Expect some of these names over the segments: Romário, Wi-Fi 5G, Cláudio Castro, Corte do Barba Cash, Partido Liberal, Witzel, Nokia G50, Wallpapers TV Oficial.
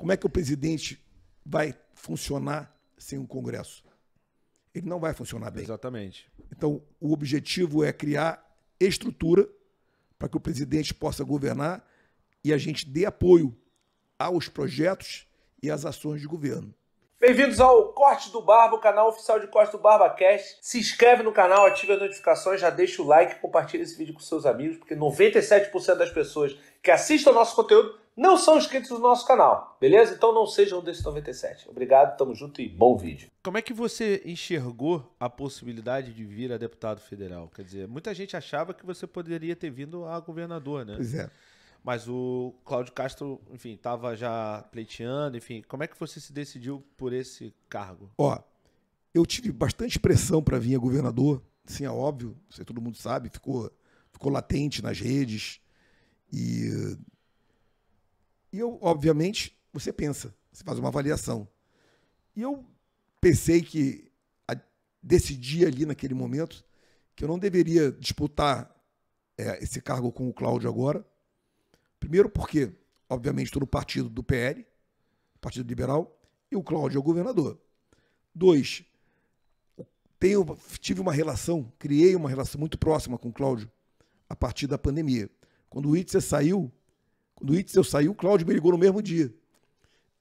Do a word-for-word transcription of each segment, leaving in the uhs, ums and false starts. Como é que o presidente vai funcionar sem o Congresso? Ele não vai funcionar bem. Exatamente. Então, o objetivo é criar estrutura para que o presidente possa governar e a gente dê apoio aos projetos e às ações de governo. Bem-vindos ao Corte do Barba, o canal oficial de Corte do Barba Cash. Se inscreve no canal, ative as notificações, já deixa o like, compartilha esse vídeo com seus amigos, porque noventa e sete por cento das pessoas que assistem ao nosso conteúdo não são inscritos no nosso canal, beleza? Então não sejam desses noventa e sete. Obrigado, tamo junto e bom vídeo. Como é que você enxergou a possibilidade de vir a deputado federal? Quer dizer, muita gente achava que você poderia ter vindo a governador, né? Pois é. Mas o Cláudio Castro, enfim, estava já pleiteando, enfim. Como é que você se decidiu por esse cargo? Ó, eu tive bastante pressão para vir a governador, sim, é óbvio, sei, todo mundo sabe, ficou, ficou latente nas redes. E, e eu, obviamente, você pensa, você faz uma avaliação. E eu pensei que, a, decidi ali naquele momento, que eu não deveria disputar é, esse cargo com o Cláudio agora. Primeiro porque, obviamente, estou no partido do P L, Partido Liberal, e o Cláudio é o governador. Dois, tenho, tive uma relação, criei uma relação muito próxima com o Cláudio a partir da pandemia. Quando o Witzel saiu, quando o Witzel saiu, o Cláudio me ligou no mesmo dia.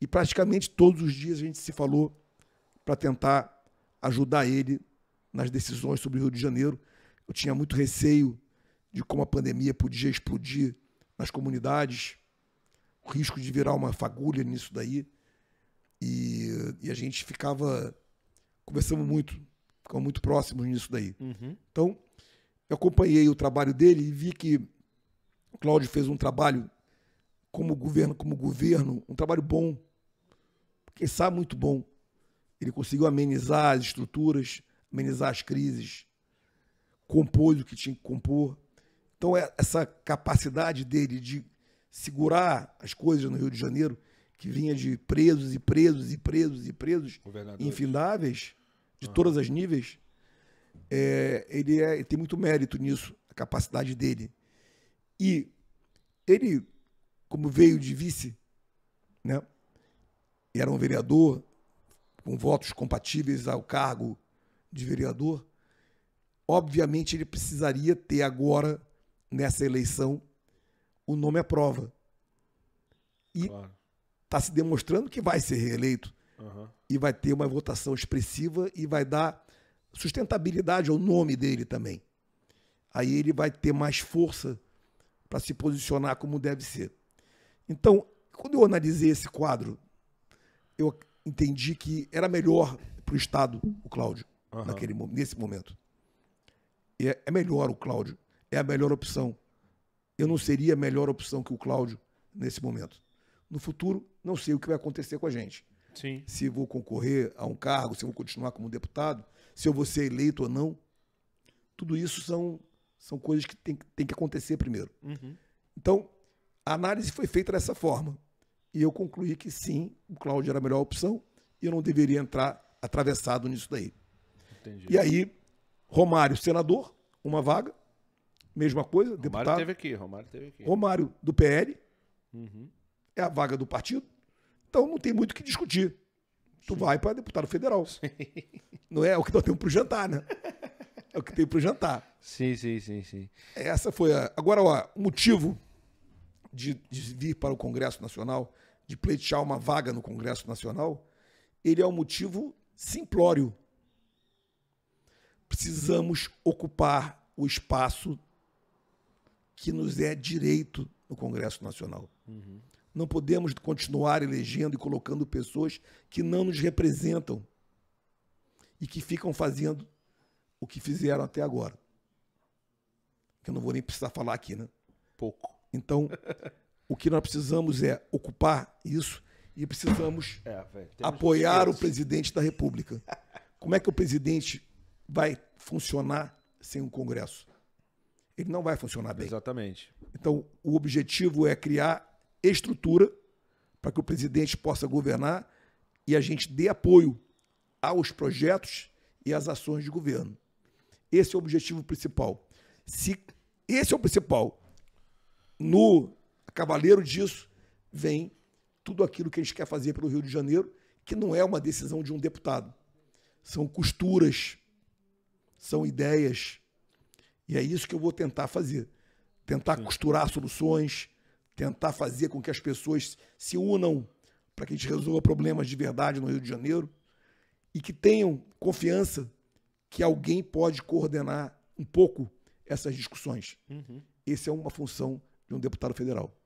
E praticamente todos os dias a gente se falou para tentar ajudar ele nas decisões sobre o Rio de Janeiro. Eu tinha muito receio de como a pandemia podia explodir nas comunidades, o risco de virar uma fagulha nisso daí, e, e a gente ficava, conversamos muito, ficamos muito próximos nisso daí. Uhum. Então, eu acompanhei o trabalho dele e vi que o Cláudio fez um trabalho como governo, como governo, um trabalho bom, quem sabe muito bom. Ele conseguiu amenizar as estruturas, amenizar as crises, compôs o que tinha que compor. Então, essa capacidade dele de segurar as coisas no Rio de Janeiro, que vinha de presos e presos e presos e presos, infindáveis, de uhum. todas as níveis, é, ele, é, ele tem muito mérito nisso, a capacidade dele. E ele, como veio de vice, né, era um vereador com votos compatíveis ao cargo de vereador, obviamente ele precisaria ter agora, nessa eleição, o nome à prova. E claro, tá se demonstrando que vai ser reeleito. Uhum. E vai ter uma votação expressiva e vai dar sustentabilidade ao nome dele também. Aí ele vai ter mais força para se posicionar como deve ser. Então, quando eu analisei esse quadro, eu entendi que era melhor para o Estado o Cláudio, uhum. naquele, nesse momento. E é melhor o Cláudio. É a melhor opção. Eu não seria a melhor opção que o Cláudio nesse momento. No futuro, não sei o que vai acontecer com a gente. Sim. Se vou concorrer a um cargo, se eu vou continuar como deputado, se eu vou ser eleito ou não. Tudo isso são, são coisas que tem, tem que acontecer primeiro. Uhum. Então, a análise foi feita dessa forma. E eu concluí que sim, o Cláudio era a melhor opção e eu não deveria entrar atravessado nisso daí. Entendi. E aí, Romário, senador, uma vaga. Mesma coisa, Romário deputado. Romário teve aqui, Romário teve aqui. Romário, do P L, uhum. é a vaga do partido, então não tem muito o que discutir. Tu Sim. vai para deputado federal. Sim. Não é o que nós temos para o jantar, né? É o que tem para o jantar. Sim, sim, sim, sim. Essa foi a... Agora, ó, o motivo de, de vir para o Congresso Nacional, de pleitear uma vaga no Congresso Nacional, ele é um motivo simplório. Precisamos ocupar o espaço que nos é direito no Congresso Nacional. Uhum. Não podemos continuar elegendo e colocando pessoas que não nos representam e que ficam fazendo o que fizeram até agora. Que eu não vou nem precisar falar aqui, né? Pouco. Então, o que nós precisamos é ocupar isso e precisamos é, véio, apoiar o presidente da República. Como é que o presidente vai funcionar sem o Congresso? Ele não vai funcionar bem. Exatamente. Então, o objetivo é criar estrutura para que o presidente possa governar e a gente dê apoio aos projetos e às ações de governo. Esse é o objetivo principal. Se esse é o principal, no cavaleiro disso vem tudo aquilo que eles querem fazer pelo Rio de Janeiro, que não é uma decisão de um deputado. São costuras, são ideias. E é isso que eu vou tentar fazer. Tentar costurar soluções, tentar fazer com que as pessoas se unam para que a gente resolva problemas de verdade no Rio de Janeiro e que tenham confiança que alguém pode coordenar um pouco essas discussões. Uhum. Essa é uma função de um deputado federal.